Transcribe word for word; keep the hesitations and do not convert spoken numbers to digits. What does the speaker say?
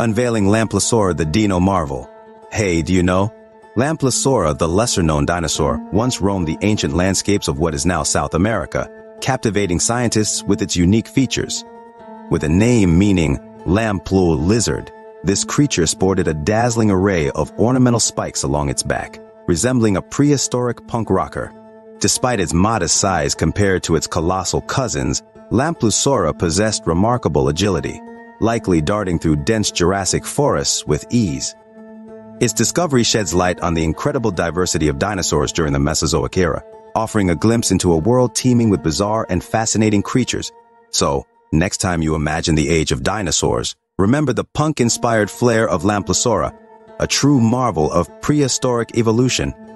unveiling Lamplughsaura the Dino Marvel. Hey, do you know? Lamplughsaura, the lesser-known dinosaur, once roamed the ancient landscapes of what is now South America, captivating scientists with its unique features. With a name meaning Lamplughsaura lizard, this creature sported a dazzling array of ornamental spikes along its back, resembling a prehistoric punk rocker. Despite its modest size compared to its colossal cousins, Lamplughsaura possessed remarkable agility, likely darting through dense Jurassic forests with ease. Its discovery sheds light on the incredible diversity of dinosaurs during the Mesozoic era, offering a glimpse into a world teeming with bizarre and fascinating creatures. So, next time you imagine the age of dinosaurs, remember the punk-inspired flair of Lamplughsaura, a true marvel of prehistoric evolution.